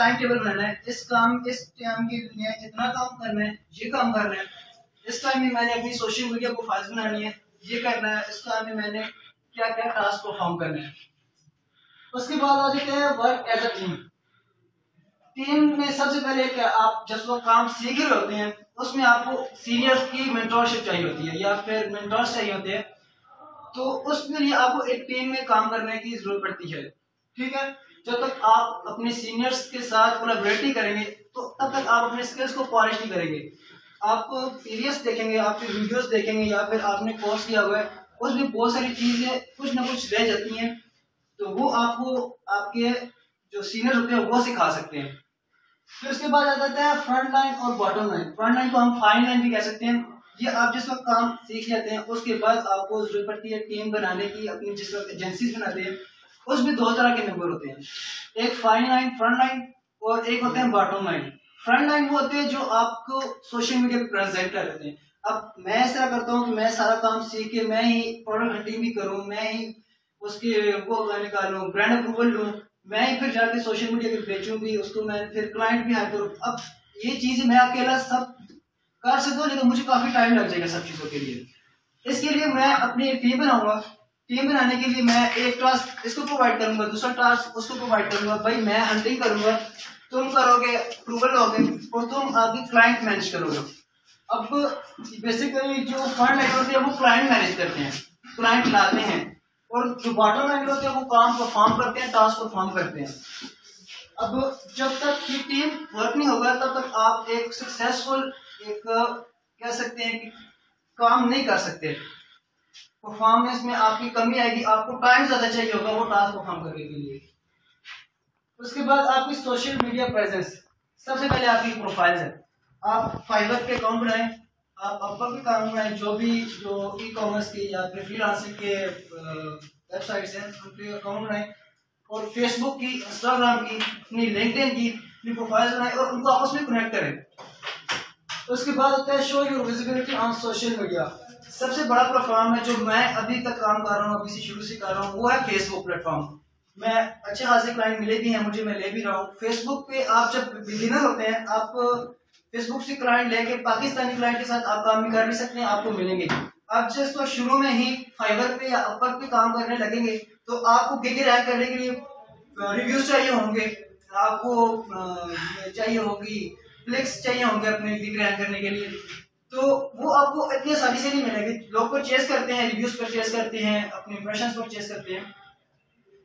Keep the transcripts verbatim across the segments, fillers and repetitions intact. Time table बनाना है, इस काम इस टाइम की दुनिया इतना काम करना है, ये काम करना है, इस टाइम में मैंने अपनी सोशल मीडिया प्रोफाइल बनानी है, ये करना है, इस टाइम में मैंने क्या क्या टास्क परफॉर्म करना है। उसके बाद आ जाते हैं work as a team. Team में सबसे पहले क्या, आप जब वो काम सीख रहे होते हैं उसमें आपको सीनियर्स की मेंटरशिप चाहिए होती है या फिर मेंटर्स चाहिए होते हैं, तो उसमें लिए आपको एक टीम में काम करने की जरूरत पड़ती है। ठीक है, जब तक आप अपने सीनियर्स के साथ कोलैबोरेट नहीं करेंगे तो तब तक आप अपने स्किल्स को पॉलिश नहीं करेंगे। आप सीरियस देखेंगे, आपके वीडियोस देखेंगे या फिर आपने कोर्स किया हुआ है, उसमें बहुत सारी चीजें कुछ ना कुछ रह जाती हैं, तो वो आपको आपके जो सीनियर होते हैं वो सिखा सकते हैं। फिर उसके बाद आ जाता है फ्रंट लाइन और बॉटम लाइन। फ्रंट लाइन को हम फाइन लाइन भी कह सकते हैं। ये आप जिस वक्त काम सीख लेते हैं उसके बाद आपको जरूरत पड़ती है टीम बनाने की। अपनी जिस वक्त एजेंसीज बनाते हैं उसमें दो तरह के मेंबर होते हैं, एक फाइन लाइन फ्रंट लाइन और एक होते हैं बॉटम लाइन। फ्रंट लाइन वो होते हैं जो आपको सोशल मीडिया पर प्रेजेंट कर देते हैं। अब मैं ऐसा करता हूँ कि मैं सारा काम सीख के मैं ही प्रोडक्ट हंटिंग भी करूँ, मैं ही उसके वो निकालूँ, ब्रांड अप्रूवल लूँ, मैं ही फिर जाके सोशल मीडिया पर बेचूँ भी, उसको मैं फिर क्लाइंट भी हायर करूँ। अब ये चीज मैं अकेला सब कर सकता हूँ लेकिन मुझे काफी टाइम लग जाएगा सब चीजों के लिए। इसके लिए मैं अपनी एक टीम बनाऊंगा। टीम बनाने के लिए मैं एक टास्क इसको प्रोवाइड करूंगा, दूसरा टास्क उसको प्रोवाइड करूंगा। भाई मैं हंटिंग करूंगा, तुम करोगे अप्रूवल लोगे और तुम आगे क्लाइंट मैनेज करोगे। अब बेसिकली जो फ्रंट लाइन होते हैं वो क्लाइंट मैनेज करते हैं, क्लाइंट लाते हैं, और जो बॉटम लाइन होते हैं वो काम परफॉर्म करते हैं, टास्क परफॉर्म करते हैं। अब जब तक ये टीम वर्क नहीं होगा तब तक आप एक सक्सेसफुल एक कह सकते हैं कि काम नहीं कर सकते। परफॉर्मेंस में आपकी कमी आएगी, आपको टाइम ज्यादा चाहिए होगा वो टास्क परफॉर्म करने के लिए। उसके बाद आपकी सोशल मीडिया प्रेजेंस। सबसे पहले आपकी प्रोफाइल है। आप फाइवर के अकाउंट बनाएं, आप अपवर्क के अकाउंट बनाएं, जो भी जो ई कॉमर्स की या फिर फ्रीलांसिंग के वेबसाइट्स हैं उनके अकाउंट बनाएं, और फेसबुक की, इंस्टाग्राम की, अपनी लिंक्डइन की अपनी प्रोफाइल बनाएं और उनको आपस में कनेक्ट करें। उसके बाद होता है show your visibility on social media. सबसे बड़ा प्लेटफॉर्म है जो मैं अभी तक काम कर रहा हूँ, अभी से शुरू से कर रहा हूँ, वो है फेसबुक प्लेटफॉर्म। मैं अच्छे खासे क्लाइंट मिले भी हैं मुझे, मैं ले भी रहा हूँ। फेसबुक पे आप जब बिगिनर होते हैं आप फेसबुक से क्लाइंट लेके पाकिस्तानी क्लाइंट के साथ आप काम भी कर भी सकते हैं, आपको मिलेंगे। आप जिस तो शुरू में ही फाइवर पे या अपवर्क पे काम करने लगेंगे तो आपको गिग रैंक करने के लिए रिव्यूज चाहिए होंगे, आपको चाहिए होगी क्लिक्स चाहिए होंगे अपने गिग रैंक करने के लिए, तो वो आपको इतनी आसानी से नहीं मिलेगी। लोग परचेज करते हैं, रिव्यूज परचेज करते हैं, अपने इंप्रेशंस परचेज करते हैं,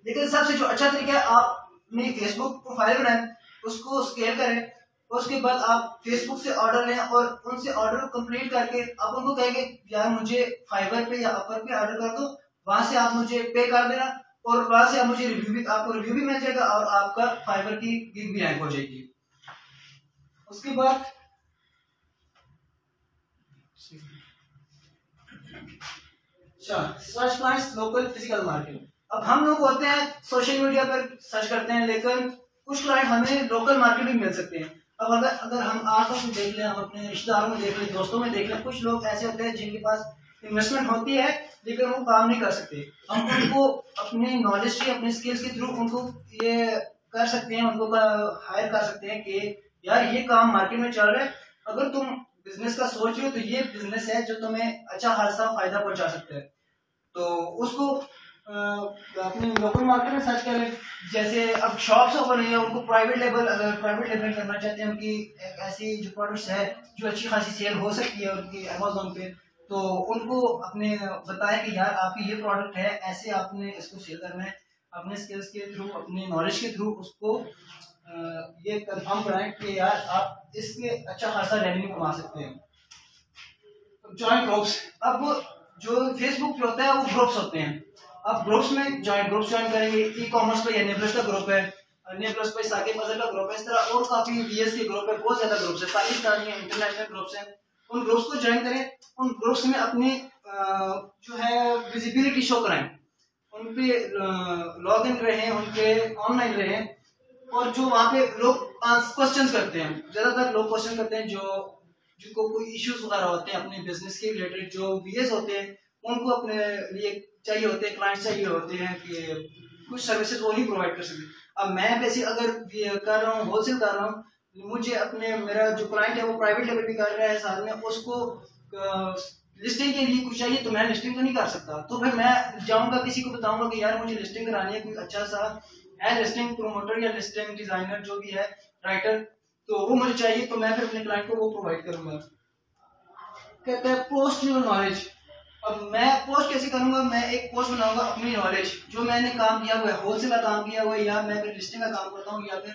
लेकिन सबसे जो अच्छा तरीका है आप अपनी फेसबुक प्रोफाइल बनाएं, उसको स्केल करें, उसके बाद आप फेसबुक से ऑर्डर लें और उनसे ऑर्डर कंप्लीट करके आप उनको कहेंगे यार मुझे फाइवर पे या अपवर्क पे ऑर्डर कर दो, वहां से आप मुझे पे कर देना और वहां से आप मुझे रिव्यू भी आपको रिव्यू भी मिल जाएगा और आपका फाइवर की गिग भी रैंक हो जाएगी। उसके बाद search clients local physical market. अब हम लोग होते हैं सोशल मीडिया पर सर्च करते हैं लेकिन कुछ क्लाइंट हमें लोकल मार्केट भी मिल सकते हैं। अब अगर अगर हम आसपास में देख लें, हम अपने रिश्तेदारों में देख लें, दोस्तों में देख लें, कुछ लोग ऐसे होते हैं जिनके पास इन्वेस्टमेंट होती है लेकिन वो काम नहीं कर सकते। हम उनको अपने नॉलेज के अपने स्किल्स के थ्रू उनको ये कर सकते हैं, उनको हायर कर सकते हैं कि यार ये काम मार्केट में चल रहा है, अगर तुम बिजनेस का सोच रहे हो तो ये बिजनेस है जो तुम्हें अच्छा खासा फायदा पहुंचा सकता है। तो उसको अपने लोकल मार्केट में सर्च करें। जैसे अब शॉप्स ओपन हुई है, उनको प्राइवेट लेबल अगर प्राइवेट लेबल करना चाहते हैं, उनकी ऐसी जो प्रोडक्ट्स है जो अच्छी खासी सेल हो सकती है उनकी अमेजोन पे, तो उनको अपने बताएं कि यार आपकी ये प्रोडक्ट है, ऐसे आपने इसको सेल करना है, अपने स्किल्स के थ्रू अपने नॉलेज के थ्रू उसको ये कंफर्म कराएं कि यार आप इसके अच्छा खासा रेवेन्यू कमा सकते हैं। Joint groups. अब जो फेसबुक पे होता है वो ग्रुप्स होते हैं। अब ग्रुप्स में जॉइंट ग्रुप्स ज्वाइन करेंगे। ई कॉमर्स पे नेपल्स का ग्रुप है, नेपल्स पे साकिब अजहर का ग्रुप है, इस तरह और काफी वीएस के ग्रुप है, बहुत ज्यादा ग्रुप्स है, पाकिस्तानी इंटरनेशनल ग्रुप्स हैं। उन ग्रुप्स को ज्वाइन करें, उन ग्रुप्स में अपनी जो है विजिबिलिटी शो कराएं, उनपे लॉग इन रहे, उनपे ऑनलाइन रहे, और जो वहाँ पे लोग क्वेश्चन करते हैं, ज्यादातर लोग क्वेश्चन करते हैं जो जिनको कोई इश्यूज वगैरह होते हैं अपने बिजनेस के रिलेटेड, जो वीएस होते हैं उनको अपने लिए चाहिए होते हैं, क्लाइंट्स चाहिए होते हैं कि कुछ सर्विसेज वो नहीं प्रोवाइड कर सकते। अब मैं पैसे अगर कर रहा हूँ, होलसेल कर रहा हूँ, मुझे अपने मेरा जो क्लाइंट है वो प्राइवेट लेवल भी कर रहा है, साथ में उसको लिस्टिंग के लिए कुछ चाहिए, तो मैं लिस्टिंग तो नहीं कर सकता। तो फिर मैं जाऊँगा किसी को बताऊँगा कि यार मुझे लिस्टिंग करानी है, कोई अच्छा सा है लिस्टिंग प्रोमोटर या लिस्टिंग डिजाइनर जो भी है, राइटर, तो वो मुझे चाहिए, तो मैं फिर अपने क्लाइंट को वो प्रोवाइड करूँगा। कहते हैं पोस्ट योर नॉलेज। अब मैं पोस्ट कैसे करूंगा, मैं एक पोस्ट बनाऊंगा अपनी नॉलेज, जो मैंने काम किया हुआ है, होलसेल का काम किया हुआ है, या मैं फिर लिस्टिंग का काम करता हूँ, या फिर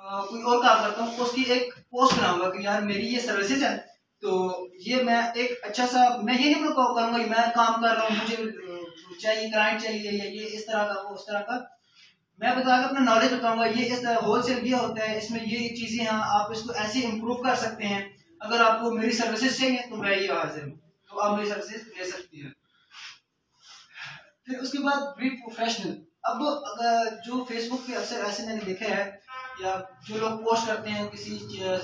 आ, कोई और काम करता हूँ, उसकी एक पोस्ट बनाऊंगा कि यार मेरी ये सर्विसेज है, तो ये मैं एक अच्छा सा, मैं ये नहीं करूँगा कि मैं काम कर रहा हूँ, मुझे चाहिए क्लाइंट चाहिए या ये इस तरह का वो उस तरह का, मैं बता कर अपना नॉलेज बताऊंगा, ये इस तरह होलसेल ये होता है, इसमें ये चीजें हैं, आप इसको ऐसे इम्प्रूव कर सकते हैं, अगर आपको मेरी सर्विसेज चाहिए तो मैं ये हाजिर हूँ, तो आप मेरी सर्विसेज ले सकती है। फिर उसके बाद बी प्रोफेशनल। अब अगर जो फेसबुक पे अक्सर ऐसे मैंने देखे हैं, या जो लोग पोस्ट करते हैं किसी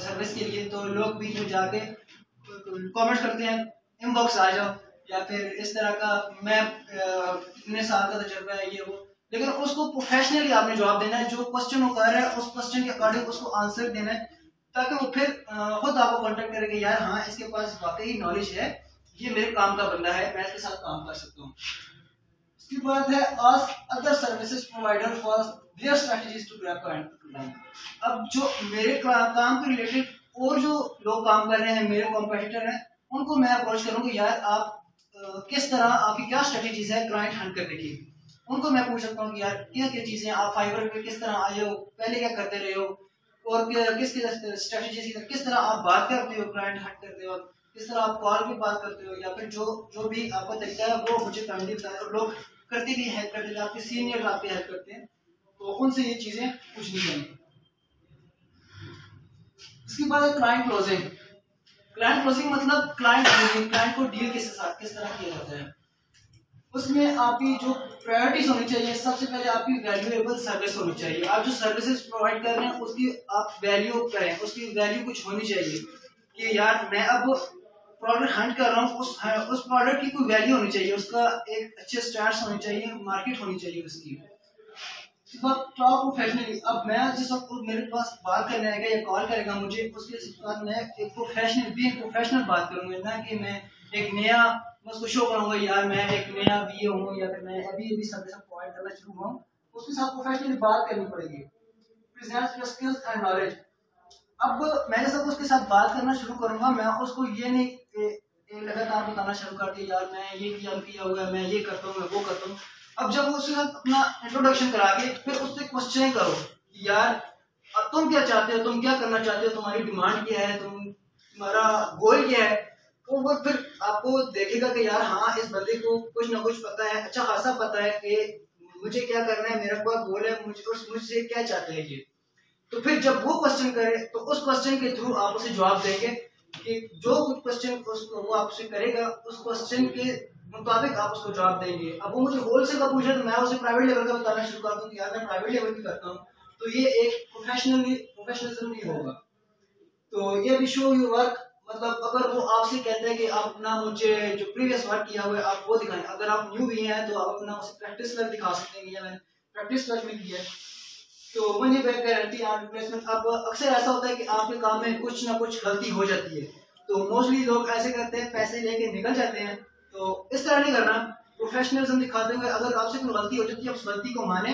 सर्विस के लिए, तो लोग भी जो जाके कमेंट करते हैं इनबॉक्स आ जाओ, या फिर इस तरह का मैं इतने साल का तजुर्बा है ये वो, लेकिन उसको प्रोफेशनली आपने जवाब देना है, जो क्वेश्चन वो कर रहा है उस क्वेश्चन के अकॉर्डिंग उसको आंसर देना है, ताकि वो फिर खुद आपको कॉन्टेक्ट करेगा यार हाँ इसके पास वाकई नॉलेज है, ये मेरे काम का बंदा है, मैं इसके साथ काम कर सकता हूँ। इसके बाद है ask other services provider for their strategies to grab client. अब जो मेरे काम के रिलेटेड और जो लोग काम कर रहे हैं, मेरे कॉम्पिटिटर हैं, उनको मैं अप्रोच करूँगी यार आप आ, किस तरह आपकी क्या स्ट्रेटजीज है क्लाइंट हंट करने की, उनको मैं पूछ सकता हूँ यार क्या क्या चीजें आप फाइबर पे किस तरह आए हो, पहले क्या करते रहे हो, और किस स्ट्रेटजीज किस तरह आप बात करते हो क्लाइंट हंट करते हो, किस तरह आप कॉल की बात करते हो, या फिर जो जो भी आपका तरीका है वो मुझे कामली बताए, और लोग करते भी हेल्प करते हैं, आपके सीनियर आपके हेल्प करते हैं, तो उनसे ये चीजें कुछ नहीं चाहिए। इसके बाद है क्लाइंट क्लोजिंग। क्लाइंट क्लोजिंग मतलब क्लाइंट क्लाइंट को डील किस साथ किस तरह किया जाता है, उसमें आपकी जो प्रायोरिटीज होनी चाहिए, सबसे पहले आपकी वैल्यूएबल सर्विस होनी चाहिए, आप जो सर्विसेज प्रोवाइड कर रहे हैं उसकी आप वैल्यू करें, उसकी वैल्यू कुछ होनी चाहिए कि यार मैं अब प्रोडक्ट हंट कर रहा हूँ, उस उस प्रोडक्ट की कोई वैल्यू होनी चाहिए, उसका एक अच्छे स्टैंडर्ड्स होने चाहिए, मार्केट होनी चाहिए उसकी। टॉप प्रोफेशनली, अब मैं जिस वक्त मेरे पास बात करने आएगा या कॉल करेगा मुझे, उसके साथ मैं एक प्रोफेशनल भी एक प्रोफेशनल बात करूंगा, ना कि मैं एक नया मैं उसको शो करूंगा यार मैं एक नया बी ए हूँ या फिर मैं अभी अभी सर्विस प्रोवाइड करना शुरू हुआ हूँ, उसके साथ प्रोफेशनली बात करनी पड़ेगी। Present your skills and knowledge, अब मैं जब उसके साथ बात करना शुरू करूंगा, मैं उसको ये नहीं लगातार बताना शुरू कर दिया यार मैं ये किया किया हुआ है, मैं ये करता हूँ मैं वो करता हूँ। अब जब उसके साथ अपना इंट्रोडक्शन करा के फिर उससे क्वेश्चन करो कि यार अब तुम क्या चाहते हो, तुम क्या करना चाहते हो, तुम्हारी डिमांड क्या है, तुम तुम्हारा गोल क्या है, तो वो फिर आपको देखेगा कि यार हाँ इस बंदे को कुछ ना कुछ पता है, अच्छा खासा पता है कि मुझे क्या करना है, मेरा क्या गोल है, मुझे मुझसे क्या चाहते हैं ये, तो फिर जब वो क्वेश्चन करे तो उस क्वेश्चन के थ्रू आप उसे जवाब देंगे कि जो क्वेश्चन वो आपसे करेगा उस क्वेश्चन के मुताबिक आप उसको जवाब देंगे। अब वो मुझे होलसेल का पूछे तो मैं उसे प्राइवेट लेवल का बताना शुरू कर दूं कि यार मैं प्राइवेट लेवल भी करता हूँ, तो ये एक प्रोफेशनली प्रोफेशनलिज्म नहीं होगा। तो ये भी शो योर वर्क, मतलब अगर वो आपसे कहते हैं कि आप अपना मुझे जो प्रीवियस वर्क किया हुआ है आप वो दिखाएं, अगर आप न्यू भी हैं तो आप अपना उसे प्रैक्टिस वर्क दिखा सकते हैं, या मैंने प्रैक्टिस वर्क में किया है तो मनी बैक गारंटी और रिप्लेसमेंट। अब अक्सर ऐसा होता है कि आपके काम में कुछ ना कुछ गलती हो जाती है, तो मोस्टली लोग ऐसे करते हैं पैसे लेके निकल जाते हैं, तो इस तरह नहीं करना, प्रोफेशनलिज्म दिखाते हुए अगर आपसे कोई गलती हो जाती है आप गलती को माने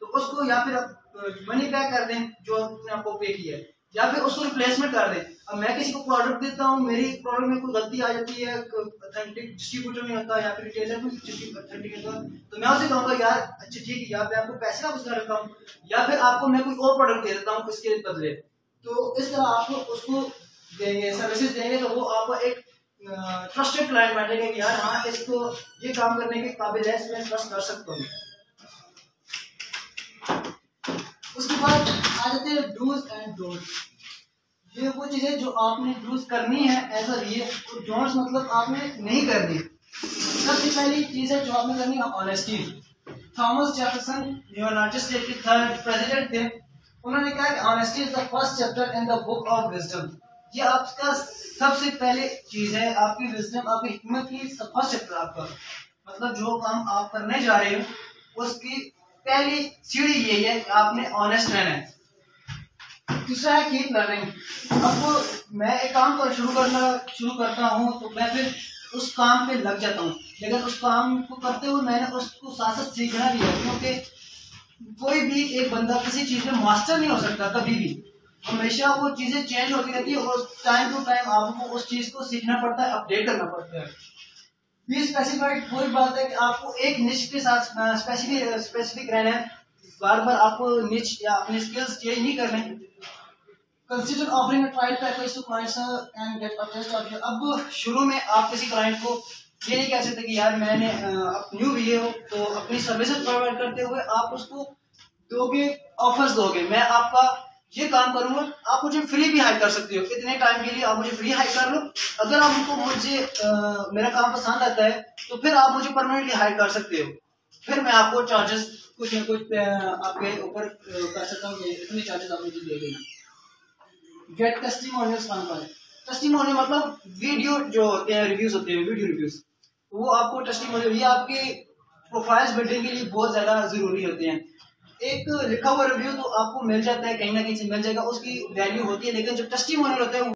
तो उसको, या फिर आप मनी बैक कर दें जो आपने आपको पे किया है, या फिर उसको रिप्लेसमेंट कर दें। अब मैं किसी को प्रोडक्ट देता हूँ, मेरी प्रोडक्ट में कोई गलती आ जाती है, ऑथेंटिक डिस्ट्रीब्यूटर नहीं होता या फिर रिटेलर में ऑथेंटिक नहीं होता, तो मैं उसे कहूँगा यार अच्छा ठीक है, या फिर आपको पैसे वापस कर देता हूँ, या फिर आपको मैं कोई और प्रोडक्ट दे देता हूँ इसके बदले, तो इस तरह आपको उसको देंगे सर्विसेज देंगे, तो वो आपको एक ट्रस्टेड क्लाइंट बैठेगा कि यार हाँ इसको ये काम करने के काबिल है, इसमें ट्रस्ट कर सकता हूँ। उसके बाद आ जाते हैं डूज एंड डोंट्स। ये वो चीजें जो आपने डूज करनी है एज अ रियल, और डोंट्स मतलब आपने नहीं करनी। सबसे पहली चीज है जो आपने करनी है honesty. Thomas Jefferson United State के थर्ड प्रेसिडेंट थे, उन्होंने कहा कि honesty is the first chapter in the book of wisdom. ये आपका सबसे पहले चीज है, आपकी विजडम आपकी हिकमत की फर्स्ट चैप्टर आपका, मतलब जो काम आप करने जा रहे हो उसकी पहली सीढ़ी यही है कि आपने ऑनेस्ट रहना है। दूसरा है कीप लर्निंग। अब मैं एक काम को शुरू करना शुरू करता हूँ तो मैं फिर उस काम पे लग जाता हूँ, लेकिन उस काम को करते हुए मैंने उसको साथ साथ सीखना भी है, क्योंकि कोई भी एक बंदा किसी चीज़ में मास्टर नहीं हो सकता। कभी भी हमेशा वो चीज़ें चेंज होती रहती है और टाइम टू टाइम आपको उस चीज़ को सीखना पड़ता है, अपडेट करना पड़ता है। भी स्पेसिफाइड कोई बात है कि आपको एक निश के साथ स्पेसिफिक स्पेसिफिक रहना है, बार बार आपको निश या अपने स्किल्स चेंज नहीं करने। Consider offering a trial package to clients and get a taste of your. अब शुरू में आप किसी क्लाइंट को ये नहीं कह सकते कि यार मैंने न्यू भी हो तो अपनी सर्विसेज प्रोवाइड करते हुए आप उसको दोगे, ऑफर्स दोगे, मैं आपका ये काम करूंगा, आप मुझे फ्री भी हायर कर सकते हो, इतने टाइम के लिए आप मुझे फ्री हायर कर लो। अगर आप उनको मुझे आ, मेरा काम पसंद आता है तो फिर आप मुझे परमानेंटली हायर कर सकते हो, फिर मैं आपको चार्जेस कुछ ना कुछ आपके ऊपर कर सकता हूँ, इतने चार्जेस आप मुझे दे देना। गेट टेस्टिमोनियल्स काम पर है। टेस्टिमोनियल मतलब वीडियो जो होते हैं, रिव्यूज होते हैं, वीडियो रिव्यूज, वो आपको टेस्टिमोनियल ये आपके प्रोफाइल्स बिल्डिंग के लिए बहुत ज़्यादा ज़रूरी होते हैं। एक लिखा हुआ रिव्यू तो आपको मिल जाता है, कहीं ना कहीं से मिल जाएगा, उसकी वैल्यू होती है, लेकिन जो टेस्टिमोनियल होते हैं